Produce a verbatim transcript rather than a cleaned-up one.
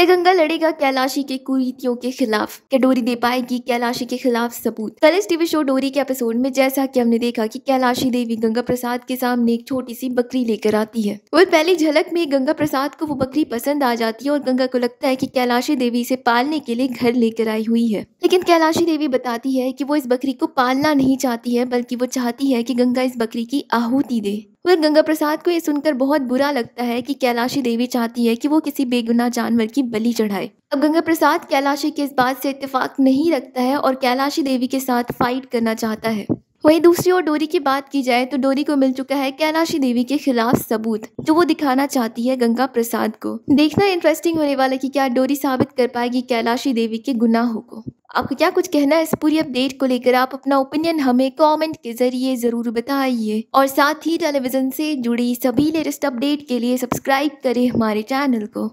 क्या गंगा लड़ेगा कैलाशी के कुरीतियों के खिलाफ? क्या डोरी दे पाएगी कैलाशी के खिलाफ सबूत? कलर्स टीवी शो डोरी के एपिसोड में जैसा कि हमने देखा कि कैलाशी देवी गंगा प्रसाद के सामने एक छोटी सी बकरी लेकर आती है और पहली झलक में गंगा प्रसाद को वो बकरी पसंद आ जाती है और गंगा को लगता है कि कैलाशी देवी इसे पालने के लिए घर लेकर आई हुई है। लेकिन कैलाशी देवी बताती है कि वो इस बकरी को पालना नहीं चाहती है, बल्कि वो चाहती है कि गंगा इस बकरी की आहुति दे। और गंगा प्रसाद को ये सुनकर बहुत बुरा लगता है कि कैलाशी देवी चाहती है कि वो किसी बेगुनाह जानवर की बलि चढ़ाए। अब गंगा प्रसाद कैलाशी के इस बात से इत्तेफाक नहीं रखता है और कैलाशी देवी के साथ फाइट करना चाहता है। वहीं दूसरी ओर डोरी की बात की जाए तो डोरी को मिल चुका है कैलाशी देवी के खिलाफ सबूत, जो वो दिखाना चाहती है गंगा प्रसाद को। देखना इंटरेस्टिंग होने वाला कि क्या डोरी साबित कर पाएगी कैलाशी देवी के गुनाहों को। आपको क्या कुछ कहना है इस पूरी अपडेट को लेकर? आप अपना ओपिनियन हमें कमेंट के जरिए जरूर बताइए और साथ ही टेलीविजन से जुड़ी सभी लेटेस्ट अपडेट के लिए सब्सक्राइब करें हमारे चैनल को।